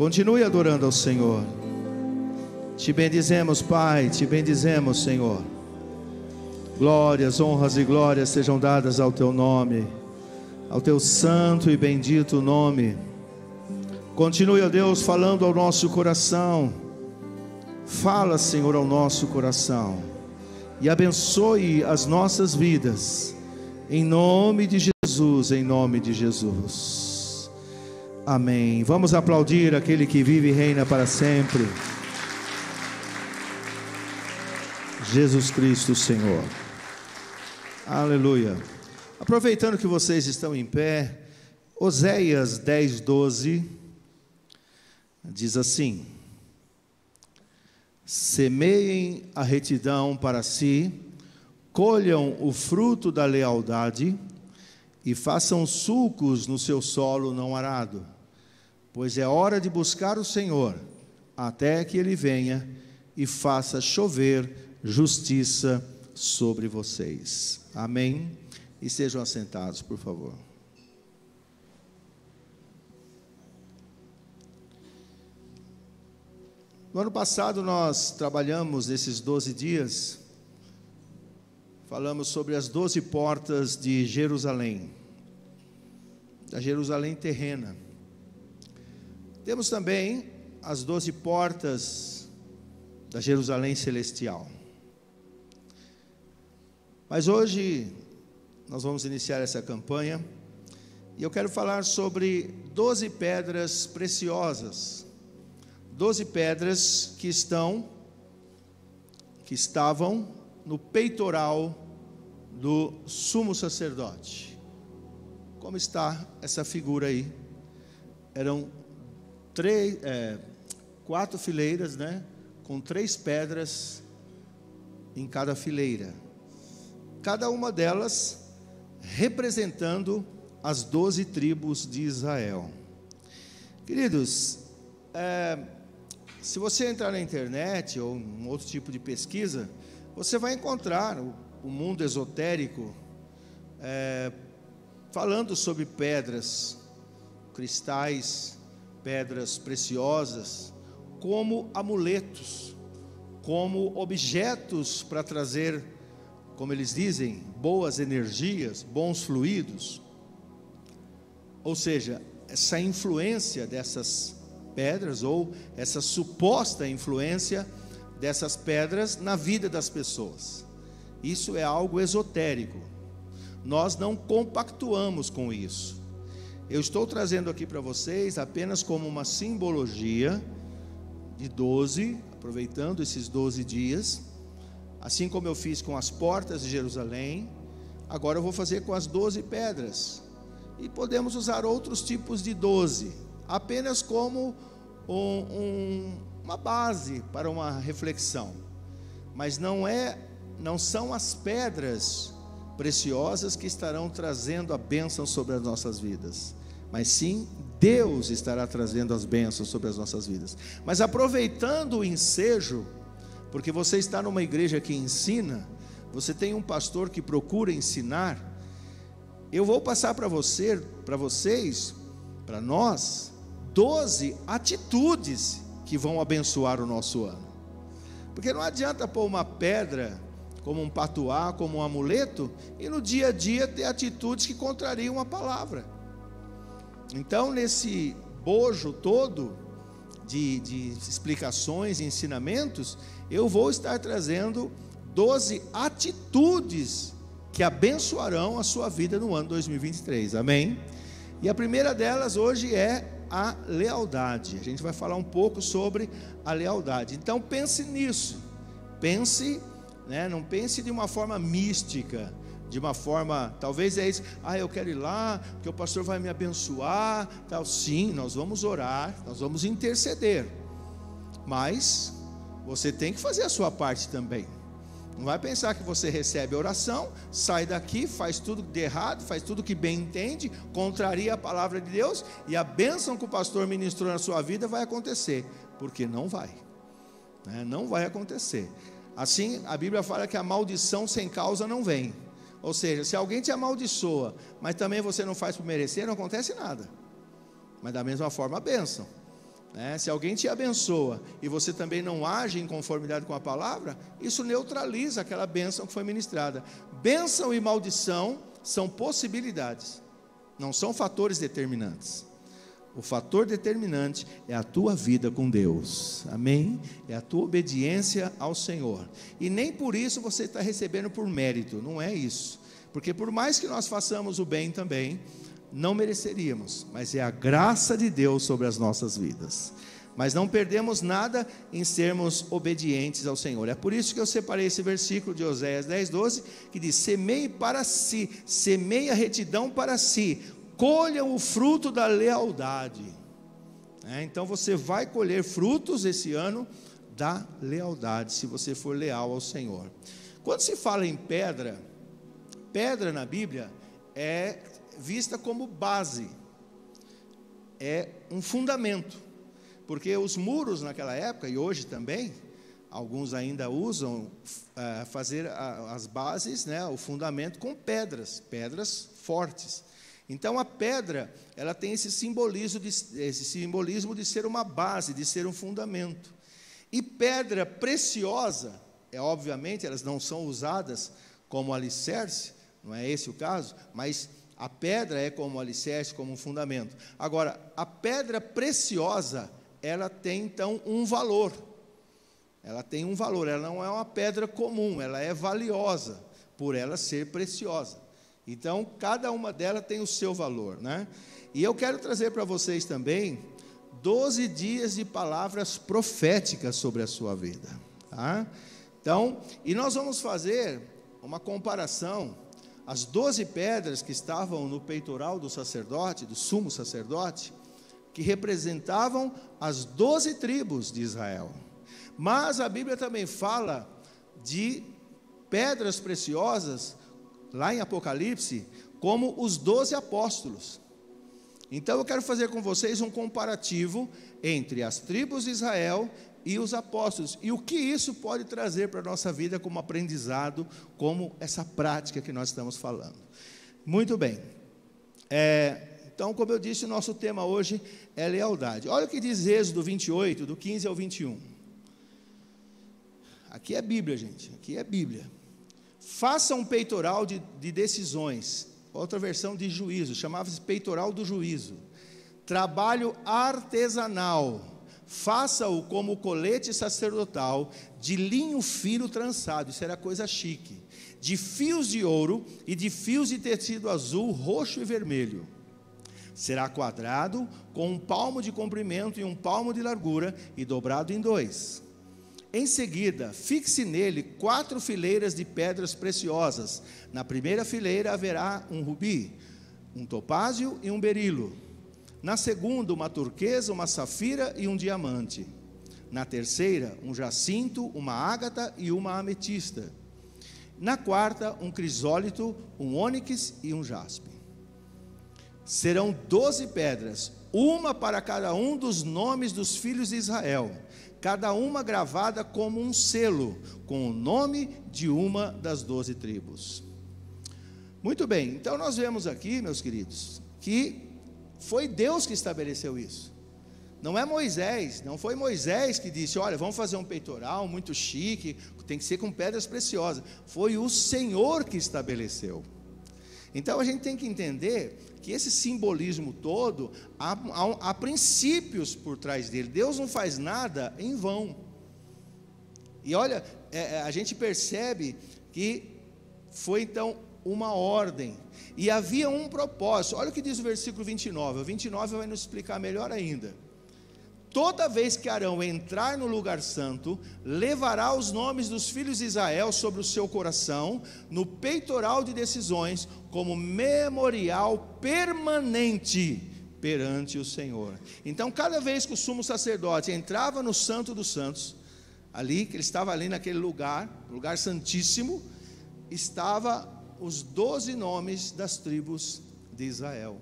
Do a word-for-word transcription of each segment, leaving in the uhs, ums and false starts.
Continue adorando ao Senhor. Te bendizemos, Pai, te bendizemos, Senhor. Glórias, honras e glórias sejam dadas ao teu nome, ao teu santo e bendito nome. Continue, ó Deus, falando ao nosso coração. Fala, Senhor, ao nosso coração e abençoe as nossas vidas, em nome de Jesus, em nome de Jesus. Amém. Vamos aplaudir aquele que vive e reina para sempre. Jesus Cristo, Senhor. Aleluia. Aproveitando que vocês estão em pé, Oséias dez, doze, diz assim: semeiem a retidão para si, colham o fruto da lealdade e façam sulcos no seu solo não arado, pois é hora de buscar o Senhor, até que Ele venha e faça chover justiça sobre vocês. Amém. E sejam assentados, por favor. No ano passado nós trabalhamos nesses doze dias, falamos sobre as doze portas de Jerusalém, da Jerusalém terrena. Temos também as doze portas da Jerusalém celestial. Mas hoje nós vamos iniciar essa campanha e eu quero falar sobre doze pedras preciosas, doze pedras que estão, que estavam no peitoral do sumo sacerdote. Como está essa figura aí? Eram três, é, quatro fileiras, né, com três pedras em cada fileira. Cada uma delas representando as doze tribos de Israel. Queridos, é, se você entrar na internet ou em outro tipo de pesquisa, você vai encontrar o, o mundo esotérico é, falando sobre pedras, cristais, pedras preciosas, como amuletos, como objetos para trazer, como eles dizem, boas energias, bons fluidos. Ou seja, essa influência dessas pedras, ou essa suposta influência dessas pedras na vida das pessoas. Isso é algo esotérico. Nós não compactuamos com isso. Eu estou trazendo aqui para vocês apenas como uma simbologia de doze, aproveitando esses doze dias. Assim como eu fiz com as portas de Jerusalém, agora eu vou fazer com as doze pedras, e podemos usar outros tipos de doze, apenas como um, um, uma base para uma reflexão, mas não, é, não são as pedras preciosas que estarão trazendo a bênção sobre as nossas vidas, mas sim Deus estará trazendo as bênçãos sobre as nossas vidas. Mas aproveitando o ensejo, porque você está numa igreja que ensina, você tem um pastor que procura ensinar, eu vou passar para você, para vocês, para nós, doze atitudes que vão abençoar o nosso ano. Porque não adianta pôr uma pedra, como um patuá, como um amuleto, e no dia a dia ter atitudes que contrariam a palavra. Então, nesse bojo todo de, de explicações e ensinamentos, eu vou estar trazendo doze atitudes que abençoarão a sua vida no ano dois mil e vinte e três, amém? E a primeira delas hoje é a lealdade. A gente vai falar um pouco sobre a lealdade. Então pense nisso, pense, né? Não pense de uma forma mística, de uma forma, talvez é isso, ah, eu quero ir lá, porque o pastor vai me abençoar, tal. Sim, nós vamos orar, nós vamos interceder, mas você tem que fazer a sua parte também. Não vai pensar que você recebe a oração, sai daqui, faz tudo de errado, faz tudo que bem entende, contraria a palavra de Deus, e a bênção que o pastor ministrou na sua vida vai acontecer, porque não vai, né? Não vai acontecer. Assim, a Bíblia fala que a maldição sem causa não vem. Ou seja, se alguém te amaldiçoa, mas também você não faz por merecer, não acontece nada. Mas da mesma forma a bênção. Né? Se alguém te abençoa e você também não age em conformidade com a palavra, isso neutraliza aquela bênção que foi ministrada. Bênção e maldição são possibilidades, não são fatores determinantes. O fator determinante é a tua vida com Deus, amém? É a tua obediência ao Senhor, e nem por isso você está recebendo por mérito, não é isso, porque por mais que nós façamos o bem também, não mereceríamos, mas é a graça de Deus sobre as nossas vidas. Mas não perdemos nada em sermos obedientes ao Senhor. É por isso que eu separei esse versículo de Oséias dez, doze, que diz: semeie para si, semeie a retidão para si, colham o fruto da lealdade. É, então você vai colher frutos esse ano da lealdade, se você for leal ao Senhor. Quando se fala em pedra, pedra na Bíblia é vista como base, é um fundamento, porque os muros naquela época, e hoje também, alguns ainda usam uh, fazer a, as bases, né, o fundamento com pedras, pedras fortes. Então a pedra, ela tem esse simbolismo, de, esse simbolismo de ser uma base, de ser um fundamento. E pedra preciosa, é obviamente elas não são usadas como alicerce, não é esse o caso, mas a pedra é como alicerce, como um fundamento. Agora, a pedra preciosa, ela tem então um valor, ela tem um valor, ela não é uma pedra comum, ela é valiosa, por ela ser preciosa. Então, cada uma delas tem o seu valor, né? E eu quero trazer para vocês também doze dias de palavras proféticas sobre a sua vida, tá? Então, e nós vamos fazer uma comparação. As doze pedras que estavam no peitoral do sacerdote, do sumo sacerdote, que representavam as doze tribos de Israel. Mas a Bíblia também fala de pedras preciosas lá em Apocalipse, como os doze apóstolos. Então eu quero fazer com vocês um comparativo entre as tribos de Israel e os apóstolos, e o que isso pode trazer para a nossa vida como aprendizado, como essa prática que nós estamos falando. Muito bem, é, então como eu disse, o nosso tema hoje é lealdade. Olha o que diz Êxodo vinte e oito, do quinze ao vinte e um, aqui é Bíblia, gente, aqui é Bíblia. Faça um peitoral de, de decisões, outra versão de juízo, chamava-se peitoral do juízo, trabalho artesanal, faça-o como colete sacerdotal, de linho fino trançado, isso era coisa chique, de fios de ouro e de fios de tecido azul, roxo e vermelho, será quadrado, com um palmo de comprimento e um palmo de largura, e dobrado em dois. Em seguida, fixe nele quatro fileiras de pedras preciosas. Na primeira fileira haverá um rubi, um topázio e um berilo. Na segunda, uma turquesa, uma safira e um diamante. Na terceira, um jacinto, uma ágata e uma ametista. Na quarta, um crisólito, um ônix e um jaspe. Serão doze pedras, uma para cada um dos nomes dos filhos de Israel, cada uma gravada como um selo, com o nome de uma das doze tribos. Muito bem, então nós vemos aqui, meus queridos, que foi Deus que estabeleceu isso, não é Moisés, não foi Moisés que disse, olha, vamos fazer um peitoral muito chique, tem que ser com pedras preciosas, foi o Senhor que estabeleceu. Então a gente tem que entender que esse simbolismo todo, há, há, há princípios por trás dele, Deus não faz nada em vão. E olha, é, a gente percebe que foi então uma ordem, e havia um propósito. Olha o que diz o versículo vinte e nove, o vinte e nove vai nos explicar melhor ainda. Toda vez que Arão entrar no lugar santo, levará os nomes dos filhos de Israel sobre o seu coração, no peitoral de decisões, como memorial permanente perante o Senhor. Então cada vez que o sumo sacerdote entrava no Santo dos Santos, ali, que ele estava ali naquele lugar, lugar santíssimo, estava os doze nomes das tribos de Israel.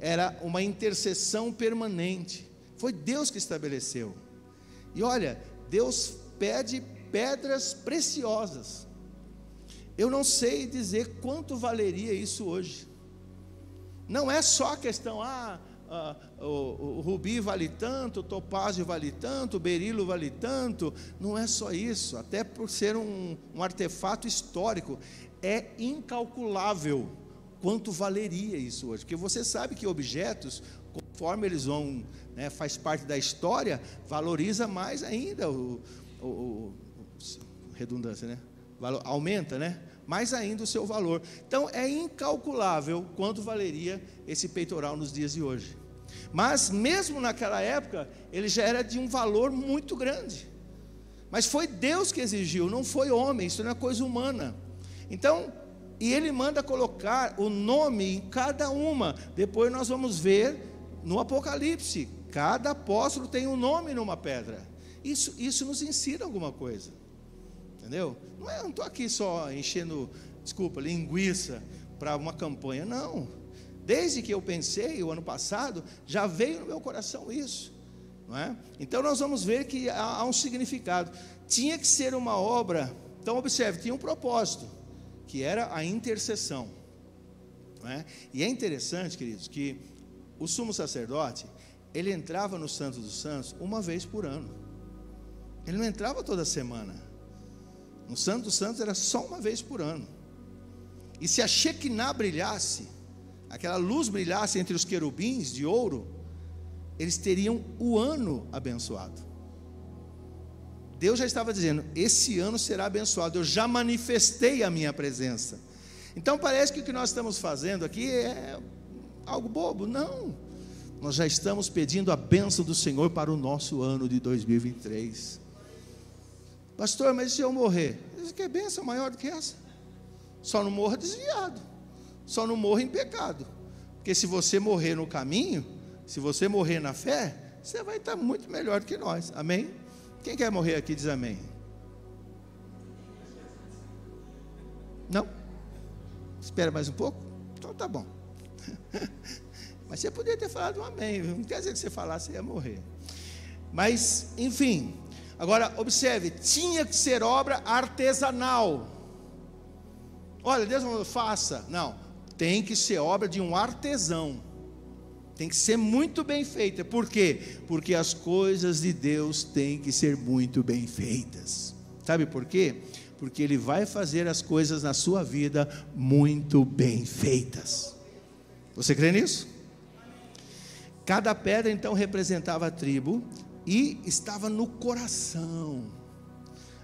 Era uma intercessão permanente, foi Deus que estabeleceu. E olha, Deus pede pedras preciosas. Eu não sei dizer quanto valeria isso hoje. Não é só a questão, ah, ah, o, o rubi vale tanto, o topázio vale tanto, o berilo vale tanto. Não é só isso, até por ser um, um artefato histórico, é incalculável quanto valeria isso hoje, porque você sabe que objetos, conforme eles vão, né, faz parte da história, valoriza mais ainda o, o, o redundância, né? Valor, aumenta, né? Mais ainda o seu valor. Então é incalculável quanto valeria esse peitoral nos dias de hoje. Mas mesmo naquela época ele já era de um valor muito grande. Mas foi Deus que exigiu, não foi homem, isso não é coisa humana. Então, e ele manda colocar o nome em cada uma. Depois nós vamos ver no Apocalipse, cada apóstolo tem um nome numa pedra. Isso, isso nos ensina alguma coisa. Entendeu? Não é, não estou aqui só enchendo, desculpa, linguiça para uma campanha, não. Desde que eu pensei, o ano passado, já veio no meu coração isso, não é? Então nós vamos ver que há, há um significado. Tinha que ser uma obra, então observe, tinha um propósito, que era a intercessão, não é? E é interessante, queridos, que o sumo sacerdote, ele entrava no Santo dos Santos uma vez por ano. Ele não entrava toda semana. No Santo dos Santos era só uma vez por ano. E se a Shekinah brilhasse, aquela luz brilhasse entre os querubins de ouro, eles teriam o ano abençoado. Deus já estava dizendo, esse ano será abençoado, eu já manifestei a minha presença. Então parece que o que nós estamos fazendo aqui é algo bobo, não. Nós já estamos pedindo a bênção do Senhor para o nosso ano de dois mil e vinte e três. Pastor, mas se eu morrer? Que bênção maior do que essa? Só não morra desviado, só não morra em pecado, porque se você morrer no caminho, se você morrer na fé, você vai estar muito melhor do que nós, amém? Quem quer morrer aqui diz amém. Não? Espera mais um pouco? Então tá bom. Mas você podia ter falado um amém, não quer dizer que você falasse, você ia morrer. Mas, enfim... Agora, observe, tinha que ser obra artesanal. Olha, Deus não faça, não, tem que ser obra de um artesão, tem que ser muito bem feita. Por quê? Porque as coisas de Deus têm que ser muito bem feitas. Sabe por quê? Porque Ele vai fazer as coisas na sua vida muito bem feitas. Você crê nisso? Cada pedra então representava a tribo e estava no coração.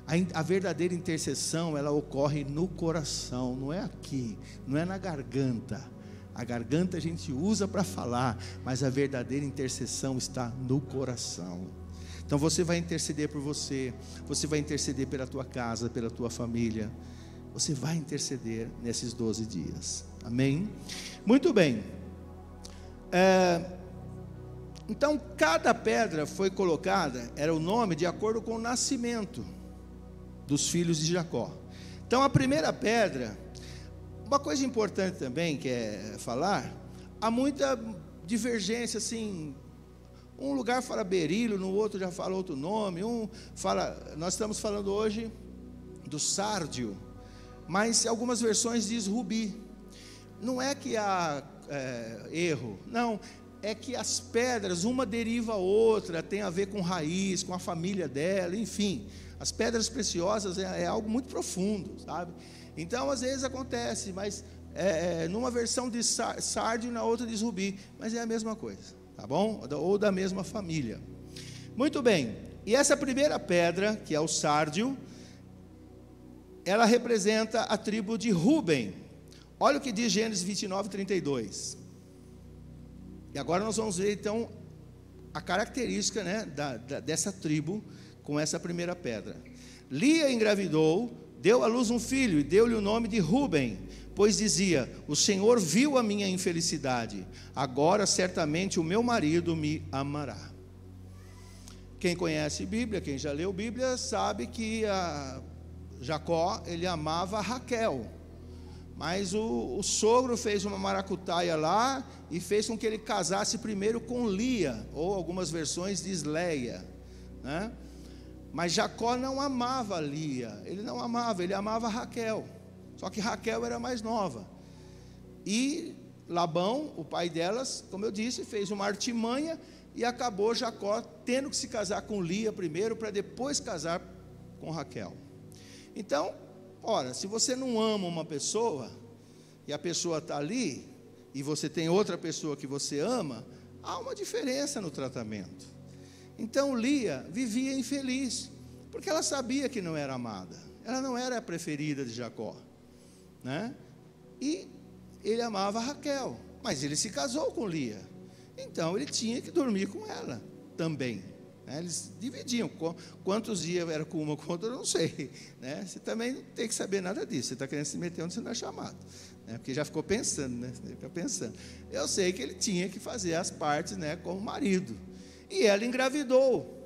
A, a verdadeira intercessão, ela ocorre no coração, não é aqui, não é na garganta. A garganta a gente usa para falar, mas a verdadeira intercessão está no coração. Então você vai interceder por você, você vai interceder pela tua casa, pela tua família, você vai interceder nesses doze dias, amém? Muito bem. é... Então cada pedra foi colocada, era o nome de acordo com o nascimento dos filhos de Jacó. Então a primeira pedra, uma coisa importante também que é falar, há muita divergência assim, um lugar fala berilo, no outro já fala outro nome, um fala, nós estamos falando hoje do sárdio, mas algumas versões diz rubi. Não é que há é, erro, não. É que as pedras, uma deriva a outra, tem a ver com raiz, com a família dela, enfim, as pedras preciosas é, é algo muito profundo, sabe? Então às vezes acontece, mas é, é, numa versão diz sárdio, na outra diz rubi, mas é a mesma coisa, tá bom? Ou da mesma família. Muito bem, e essa primeira pedra, que é o sárdio, ela representa a tribo de Ruben. Olha o que diz Gênesis vinte e nove, trinta e dois. E agora nós vamos ver então a característica, né, da, da, dessa tribo com essa primeira pedra. Lia engravidou, deu à luz um filho e deu-lhe o nome de Ruben, pois dizia, o Senhor viu a minha infelicidade, agora certamente o meu marido me amará. Quem conhece Bíblia, quem já leu Bíblia, sabe que a Jacó, ele amava Raquel, mas o, o sogro fez uma maracutaia lá, e fez com que ele casasse primeiro com Lia, ou algumas versões diz Leia, né? Mas Jacó não amava Lia, ele não amava, ele amava Raquel, só que Raquel era mais nova, e Labão, o pai delas, como eu disse, fez uma artimanha e acabou Jacó tendo que se casar com Lia primeiro, para depois casar com Raquel. Então, ora, se você não ama uma pessoa, e a pessoa está ali, e você tem outra pessoa que você ama, há uma diferença no tratamento. Então Lia vivia infeliz, porque ela sabia que não era amada, ela não era a preferida de Jacó, né? E ele amava Raquel, mas ele se casou com Lia, então ele tinha que dormir com ela também, né? Eles dividiam, quantos dias era com uma, com outra, eu não sei, né? Você também não tem que saber nada disso, você está querendo se meter onde você não é chamado, né? Porque já ficou pensando, né? Fica pensando. Eu sei que ele tinha que fazer as partes, né, como marido, e ela engravidou,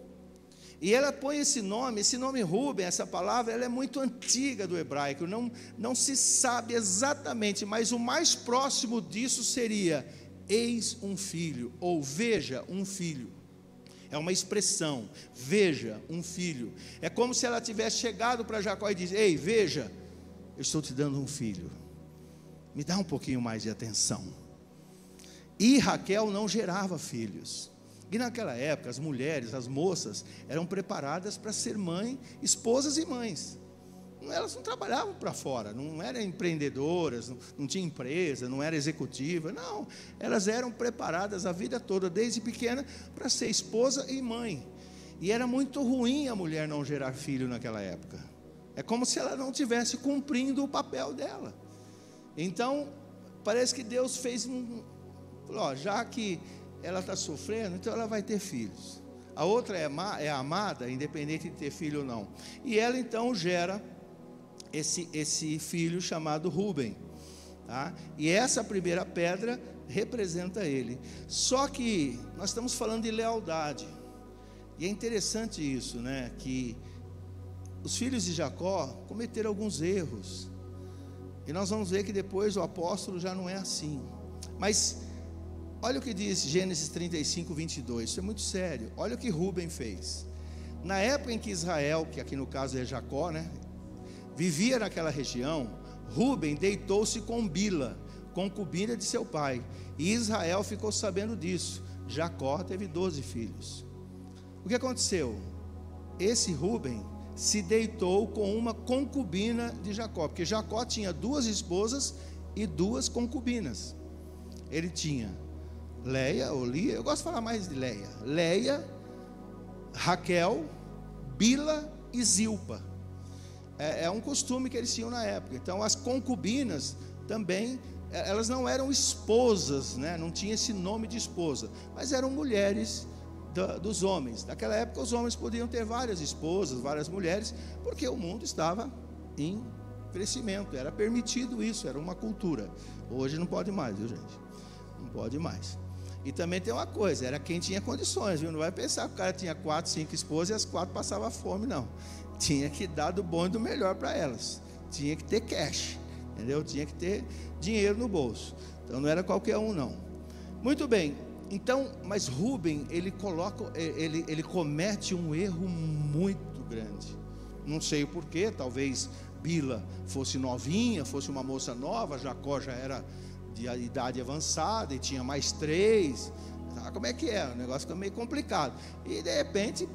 e ela põe esse nome, esse nome Ruben, essa palavra, ela é muito antiga do hebraico, não, não se sabe exatamente, mas o mais próximo disso seria, eis um filho, ou veja um filho, é uma expressão, veja um filho, é como se ela tivesse chegado para Jacó e diz, ei, veja, eu estou te dando um filho, me dá um pouquinho mais de atenção. E Raquel não gerava filhos, e naquela época as mulheres, as moças, eram preparadas para ser mãe, esposas e mães, elas não trabalhavam para fora, não eram empreendedoras, não, não tinha empresa, não era executiva, não, elas eram preparadas a vida toda, desde pequena, para ser esposa e mãe, e era muito ruim a mulher não gerar filho naquela época, é como se ela não estivesse cumprindo o papel dela. Então, parece que Deus fez um, ó, já que ela está sofrendo, então ela vai ter filhos, a outra é, é amada, independente de ter filho ou não, e ela então gera esse, esse filho chamado Ruben, tá? E essa primeira pedra representa ele, só que nós estamos falando de lealdade, e é interessante isso, né? Que os filhos de Jacó cometeram alguns erros, e nós vamos ver que depois o apóstolo já não é assim, mas olha o que diz Gênesis trinta e cinco, vinte e dois, isso é muito sério, olha o que Ruben fez, na época em que Israel, que aqui no caso é Jacó, né, vivia naquela região, Ruben deitou-se com Bila, concubina de seu pai, e Israel ficou sabendo disso. Jacó teve doze filhos, o que aconteceu? Esse Ruben se deitou com uma concubina de Jacó, porque Jacó tinha duas esposas e duas concubinas, ele tinha Leia, ou Lia, eu gosto de falar mais de Leia, Leia, Raquel, Bila e Zilpa, é, é um costume que eles tinham na época. Então as concubinas também, elas não eram esposas, né? Não tinha esse nome de esposa, mas eram mulheres da, dos homens. Naquela época os homens podiam ter várias esposas, várias mulheres, porque o mundo estava em crescimento, era permitido isso, era uma cultura. Hoje não pode mais, viu, gente? Não pode mais. E também tem uma coisa, era quem tinha condições, viu? Não vai pensar que o cara tinha quatro, cinco esposas e as quatro passavam fome, não. Tinha que dar do bom e do melhor para elas, tinha que ter cash, entendeu? Tinha que ter dinheiro no bolso, então não era qualquer um, não. Muito bem, então, mas Ruben, ele coloca, ele, ele comete um erro muito grande, não sei o porquê, talvez Bila fosse novinha, fosse uma moça nova, Jacó já era de idade avançada e tinha mais três, sabe como é que é, o negócio ficou meio complicado, e de repente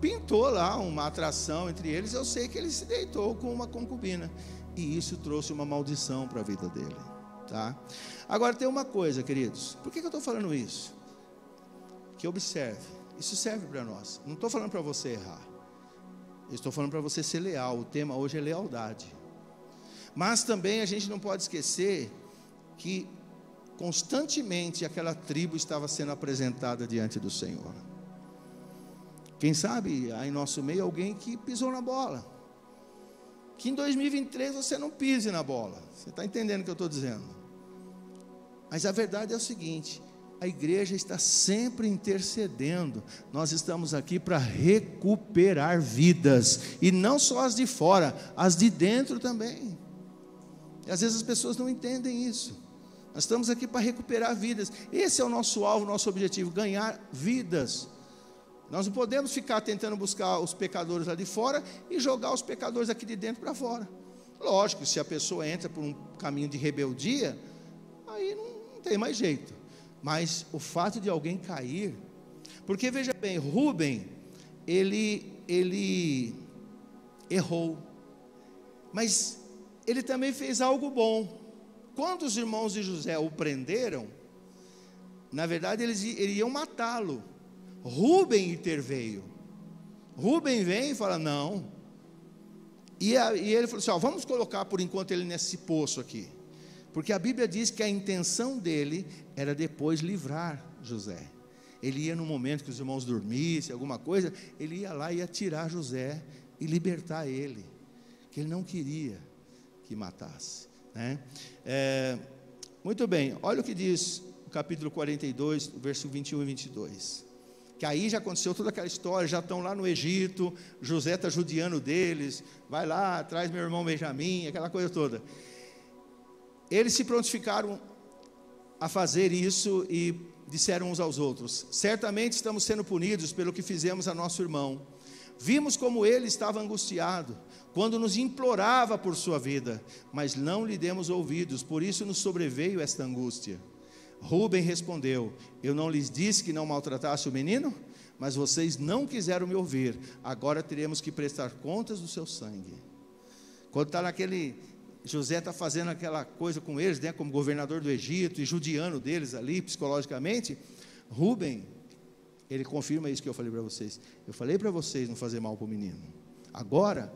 pintou lá uma atração entre eles. Eu sei que ele se deitou com uma concubina, e isso trouxe uma maldição para a vida dele, tá? Agora tem uma coisa, queridos, por que que eu estou falando isso? Que observe, isso serve para nós, não estou falando para você errar, eu estou falando para você ser leal, o tema hoje é lealdade, mas também a gente não pode esquecer que constantemente aquela tribo estava sendo apresentada diante do Senhor. Quem sabe há em nosso meio alguém que pisou na bola, que em dois mil e vinte e três você não pise na bola, você está entendendo o que eu estou dizendo? Mas a verdade é o seguinte, a igreja está sempre intercedendo, nós estamos aqui para recuperar vidas, e não só as de fora, as de dentro também. E às vezes as pessoas não entendem isso. Nós estamos aqui para recuperar vidas. Esse é o nosso alvo, nosso objetivo, ganhar vidas. Nós não podemos ficar tentando buscar os pecadores lá de fora e jogar os pecadores aqui de dentro para fora. Lógico, se a pessoa entra por um caminho de rebeldia, aí não tem mais jeito. Mas o fato de alguém cair, porque veja bem, Rúben, ele, ele errou, mas ele também fez algo bom. Quando os irmãos de José o prenderam, na verdade eles iriam matá-lo, Rúben interveio. Rúben vem e fala, não, e, a, e ele falou assim, ó, vamos colocar por enquanto ele nesse poço aqui, porque a Bíblia diz que a intenção dele era depois livrar José. Ele ia no momento que os irmãos dormissem, alguma coisa, ele ia lá e ia tirar José e libertar ele, que ele não queria que matasse, né? É, muito bem, olha o que diz o capítulo quarenta e dois, verso vinte e um e vinte e dois, que aí já aconteceu toda aquela história, já estão lá no Egito, José está judiando deles, vai lá, traz meu irmão Benjamim, aquela coisa toda. Eles se prontificaram a fazer isso e disseram uns aos outros, certamente estamos sendo punidos pelo que fizemos a nosso irmão, vimos como ele estava angustiado, quando nos implorava por sua vida, mas não lhe demos ouvidos, por isso nos sobreveio esta angústia. Rúben respondeu, eu não lhes disse que não maltratasse o menino, mas vocês não quiseram me ouvir, agora teremos que prestar contas do seu sangue. Quando está naquele, José está fazendo aquela coisa com eles, né, como governador do Egito, e judiando deles ali, psicologicamente, Rúben, ele confirma isso que eu falei para vocês, eu falei para vocês não fazer mal para o menino, agora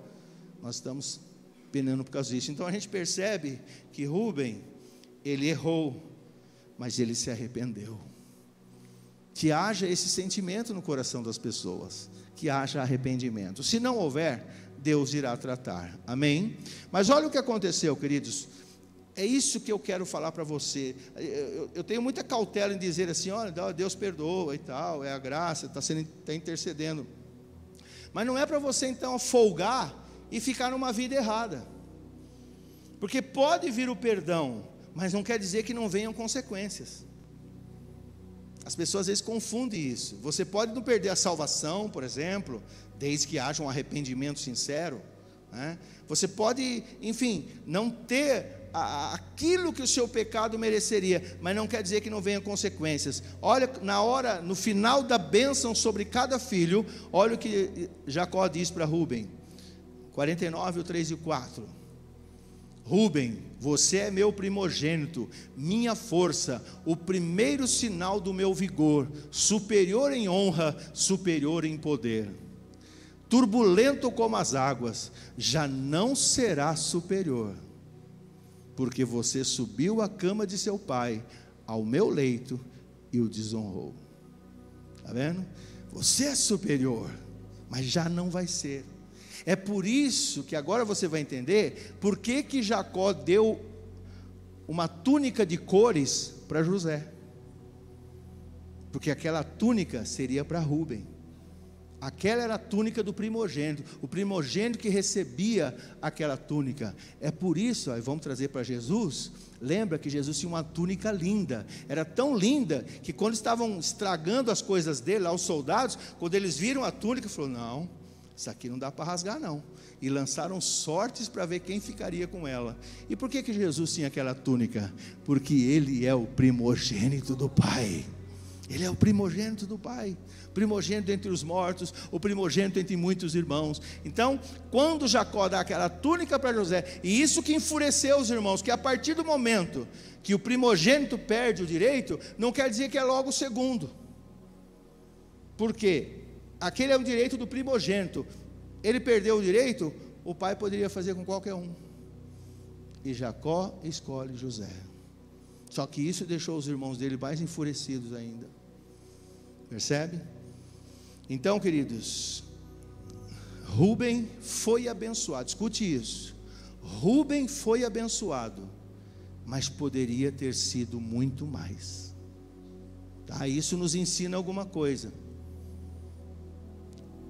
nós estamos penando por causa disso. Então a gente percebe que Rúben, ele errou, mas ele se arrependeu. Que haja esse sentimento no coração das pessoas, que haja arrependimento. Se não houver, Deus irá tratar, amém? Mas olha o que aconteceu, queridos, é isso que eu quero falar para você. eu, eu, eu tenho muita cautela em dizer assim, olha, Deus perdoa e tal, é a graça, está tá intercedendo, mas não é para você então folgar e ficar numa vida errada, porque pode vir o perdão, mas não quer dizer que não venham consequências. As pessoas às vezes confundem isso. Você pode não perder a salvação, por exemplo, desde que haja um arrependimento sincero, né? Você pode, enfim, não ter a, a, aquilo que o seu pecado mereceria, mas não quer dizer que não venham consequências. Olha, na hora, no final da bênção sobre cada filho, olha o que Jacó diz para Rúben, quarenta e nove, o três e o quatro, Rúben, você é meu primogênito, minha força, o primeiro sinal do meu vigor, superior em honra, superior em poder, turbulento como as águas, já não será superior, porque você subiu à cama de seu pai, ao meu leito, e o desonrou. Está vendo? Você é superior, mas já não vai ser. É por isso que agora você vai entender por que que Jacó deu uma túnica de cores para José, porque aquela túnica seria para Rúben. Aquela era a túnica do primogênito, o primogênito que recebia aquela túnica. É por isso, aí vamos trazer para Jesus, lembra que Jesus tinha uma túnica linda, era tão linda, que quando estavam estragando as coisas dele, lá os soldados, quando eles viram a túnica, falaram, não, isso aqui não dá para rasgar não, e lançaram sortes para ver quem ficaria com ela. E por que que Jesus tinha aquela túnica? Porque ele é o primogênito do Pai. Ele é o primogênito do Pai, primogênito entre os mortos, o primogênito entre muitos irmãos. Então, quando Jacó dá aquela túnica para José, e isso que enfureceu os irmãos, que a partir do momento que o primogênito perde o direito, não quer dizer que é logo o segundo, porque aquele é o direito do primogênito. Ele perdeu o direito, o pai poderia fazer com qualquer um, e Jacó escolhe José. Só que isso deixou os irmãos dele mais enfurecidos ainda, percebe? Então, queridos, Rúben foi abençoado, escute isso, Rúben foi abençoado, mas poderia ter sido muito mais, tá? Isso nos ensina alguma coisa.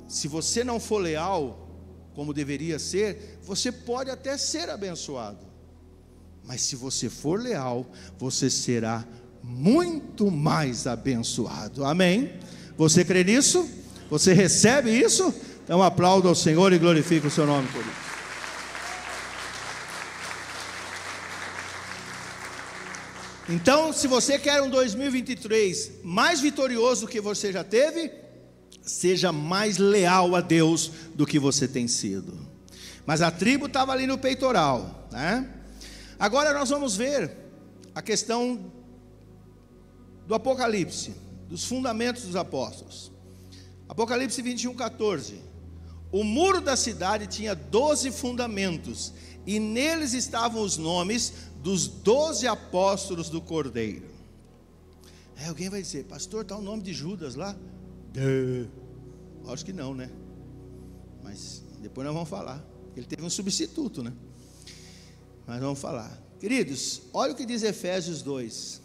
Se você não for leal, como deveria ser, você pode até ser abençoado, mas se você for leal, você será muito mais abençoado, amém? Você crê nisso? Você recebe isso? Então aplauda ao Senhor e glorifique o seu nome por isso. Então, se você quer um dois mil e vinte e três mais vitorioso do que você já teve, seja mais leal a Deus do que você tem sido. Mas a tribo estava ali no peitoral, né? Agora nós vamos ver a questão do Apocalipse, dos fundamentos dos apóstolos. Apocalipse vinte e um, quatorze. O muro da cidade tinha doze fundamentos, e neles estavam os nomes dos doze apóstolos do Cordeiro. Aí alguém vai dizer: pastor, está o nome de Judas lá? Acho que não, né? Mas depois nós vamos falar. Ele teve um substituto, né? Mas vamos falar. Queridos, olha o que diz Efésios dois,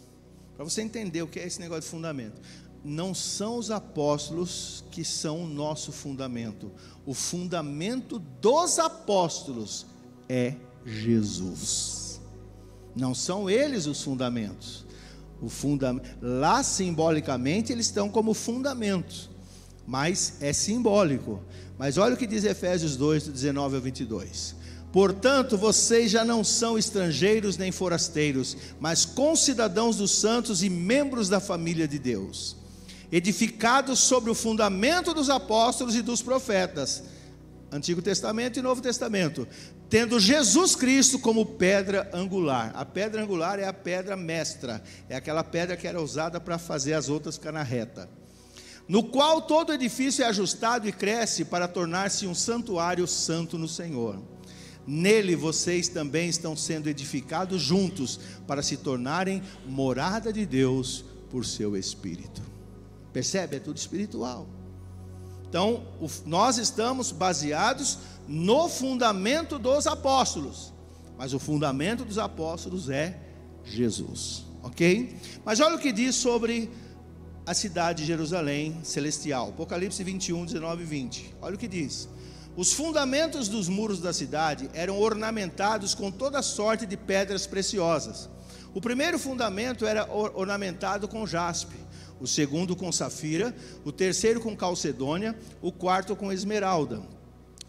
para você entender o que é esse negócio de fundamento. Não são os apóstolos que são o nosso fundamento. O fundamento dos apóstolos é Jesus. Não são eles os fundamentos. O funda... Lá simbolicamente eles estão como fundamentos, mas é simbólico. Mas olha o que diz Efésios dois, do dezenove ao vinte e dois. Portanto, vocês já não são estrangeiros nem forasteiros, mas concidadãos dos santos e membros da família de Deus, edificados sobre o fundamento dos apóstolos e dos profetas, Antigo Testamento e Novo Testamento, tendo Jesus Cristo como pedra angular. A pedra angular é a pedra mestra, é aquela pedra que era usada para fazer as outras ficar na reta, no qual todo edifício é ajustado e cresce para tornar-se um santuário santo no Senhor. Nele vocês também estão sendo edificados juntos para se tornarem morada de Deus por seu Espírito. Percebe? É tudo espiritual. Então, o, nós estamos baseados no fundamento dos apóstolos, mas o fundamento dos apóstolos é Jesus, ok? Mas olha o que diz sobre a cidade de Jerusalém celestial, Apocalipse vinte e um, dezenove e vinte, olha o que diz: os fundamentos dos muros da cidade eram ornamentados com toda sorte de pedras preciosas. O primeiro fundamento era or- ornamentado com jaspe, o segundo com safira, o terceiro com calcedônia, o quarto com esmeralda,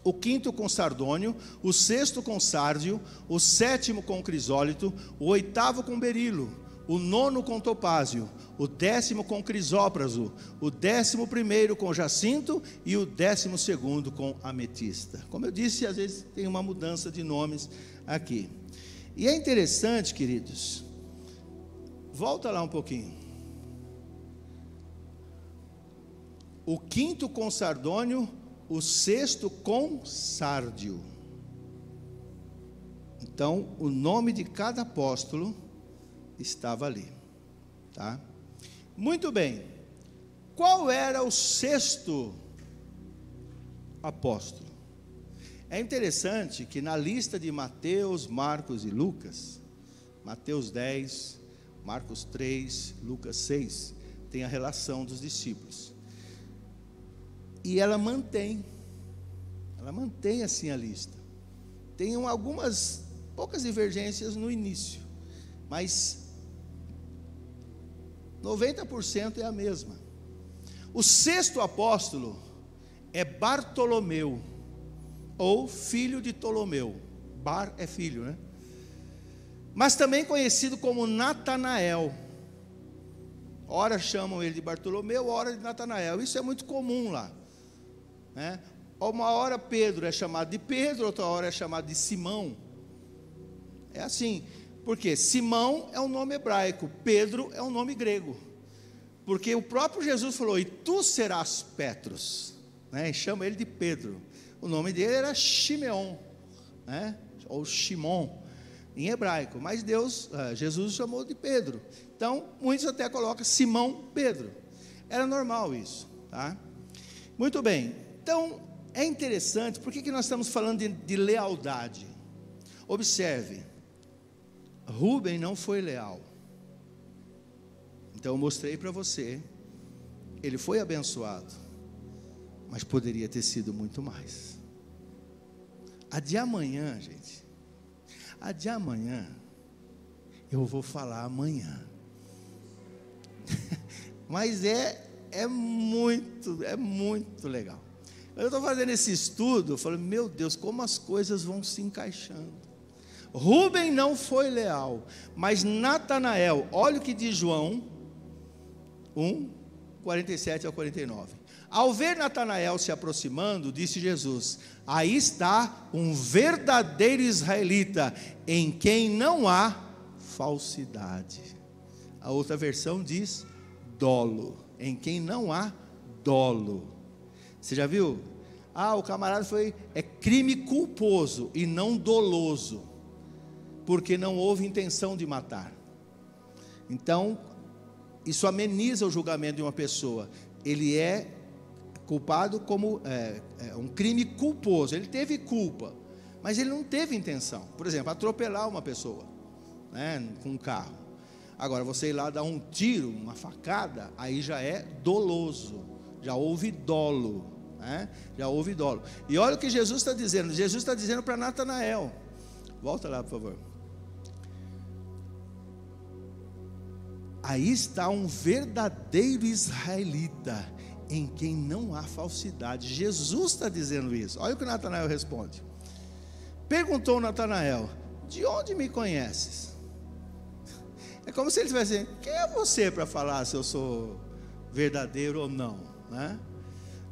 o quinto com sardônio, o sexto com sárdio, o sétimo com crisólito, o oitavo com berilo, o nono com topázio, o décimo com crisópraso, o décimo primeiro com jacinto e o décimo segundo com ametista. Como eu disse, às vezes tem uma mudança de nomes aqui. E é interessante, queridos, volta lá um pouquinho. O quinto com sardônio, o sexto com sárdio. Então, o nome de cada apóstolo estava ali, tá? Muito bem. Qual era o sexto apóstolo? É interessante que na lista de Mateus, Marcos e Lucas, Mateus dez, Marcos três, Lucas seis, tem a relação dos discípulos. E ela mantém, ela mantém assim a lista. Tem algumas, poucas divergências no início, mas noventa por cento é a mesma. O sexto apóstolo é Bartolomeu, ou filho de Tolomeu. Bar é filho, né? Mas também conhecido como Natanael. Ora chamam ele de Bartolomeu, ora de Natanael. Isso é muito comum lá, né? Uma hora Pedro é chamado de Pedro, outra hora é chamado de Simão. É assim, porque Simão é um nome hebraico, Pedro é um nome grego, porque o próprio Jesus falou: e tu serás Petros, né? E chama ele de Pedro. O nome dele era Shimeon, né? Ou Shimon em hebraico, mas Deus, Jesus chamou de Pedro. Então muitos até colocam Simão Pedro, era normal isso, tá? Muito bem. Então, é interessante, por que que nós estamos falando de, de lealdade? Observe, Rubem não foi leal. Então eu mostrei para você, ele foi abençoado, mas poderia ter sido muito mais. A de amanhã, gente, a de amanhã, eu vou falar amanhã, mas é, é muito, é muito legal. Eu estou fazendo esse estudo, eu falo: meu Deus, como as coisas vão se encaixando. Rúben não foi leal, mas Natanael, olha o que diz João um, quarenta e sete ao quarenta e nove. Ao ver Natanael se aproximando, disse Jesus: aí está um verdadeiro israelita, em quem não há falsidade. A outra versão diz dolo, em quem não há dolo. Você já viu? Ah, o camarada foi, é crime culposo e não doloso, porque não houve intenção de matar. Então, isso ameniza o julgamento de uma pessoa. Ele é culpado como é, é um crime culposo, ele teve culpa, mas ele não teve intenção, por exemplo, atropelar uma pessoa, né, com um carro. Agora, você ir lá dar um tiro, uma facada, aí já é doloso, já houve dolo, né, já houve dolo. E olha o que Jesus está dizendo, Jesus está dizendo para Natanael, volta lá por favor, aí está um verdadeiro israelita, em quem não há falsidade. Jesus está dizendo isso. Olha o que Natanael responde. Perguntou Natanael: de onde me conheces? É como se ele estivesse dizendo: quem é você para falar se eu sou verdadeiro ou não, né?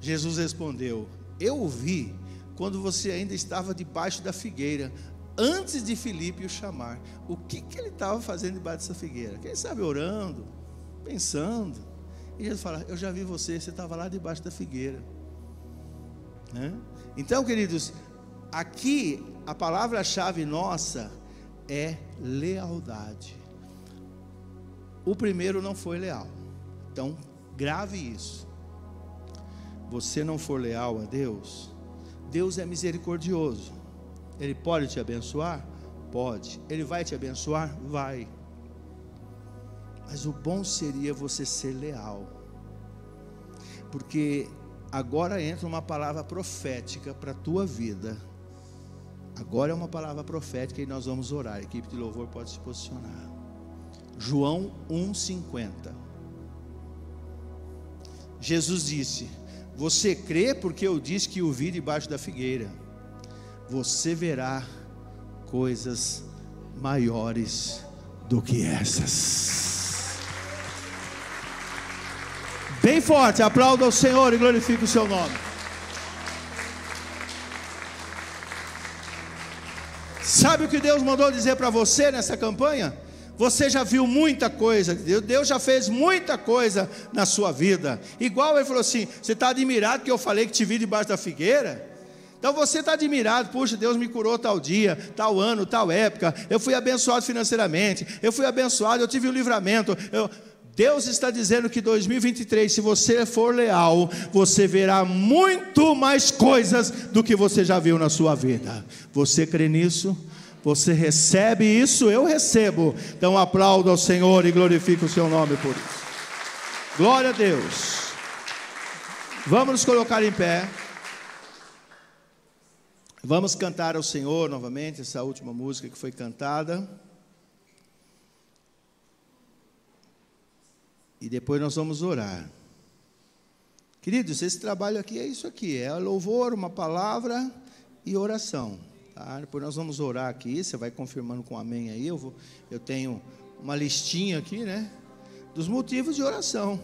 Jesus respondeu: eu o vi quando você ainda estava debaixo da figueira, antes de Filipe o chamar. O que que ele estava fazendo debaixo dessa figueira? Quem sabe, orando, pensando. E Jesus fala: eu já vi você, você estava lá debaixo da figueira, né? Então, queridos, aqui a palavra-chave nossa é lealdade. O primeiro não foi leal, então grave isso. Você não for leal a Deus, Deus é misericordioso, Ele pode te abençoar? Pode. Ele vai te abençoar? Vai. Mas o bom seria você ser leal, porque agora entra uma palavra profética para a tua vida. Agora é uma palavra profética e nós vamos orar. A equipe de louvor pode se posicionar. João um, cinquenta. Jesus disse: você crê porque eu disse que o vi debaixo da figueira? Você verá coisas maiores do que essas. Bem forte, aplauda ao Senhor e glorifique o seu nome. Sabe o que Deus mandou dizer para você nessa campanha? Você já viu muita coisa, Deus já fez muita coisa na sua vida. Igual ele falou assim: você está admirado que eu falei que te vi debaixo da figueira? Então você está admirado, puxa, Deus me curou tal dia, tal ano, tal época, eu fui abençoado financeiramente, eu fui abençoado, eu tive um livramento, eu... Deus está dizendo que dois mil e vinte e três, se você for leal, você verá muito mais coisas do que você já viu na sua vida. Você crê nisso? Você recebe isso? Eu recebo. Então aplauda ao Senhor e glorifique o seu nome por isso. Glória a Deus. Vamos nos colocar em pé. Vamos cantar ao Senhor novamente essa última música que foi cantada. E depois nós vamos orar. Queridos, esse trabalho aqui é isso aqui. É louvor, uma palavra e oração, tá? Depois nós vamos orar aqui. Você vai confirmando com amém aí. Eu, vou, eu tenho uma listinha aqui, né? Dos motivos de oração.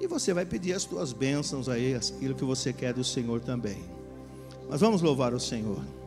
E você vai pedir as tuas bênçãos aí, aquilo que você quer do Senhor também. Mas vamos louvar o Senhor.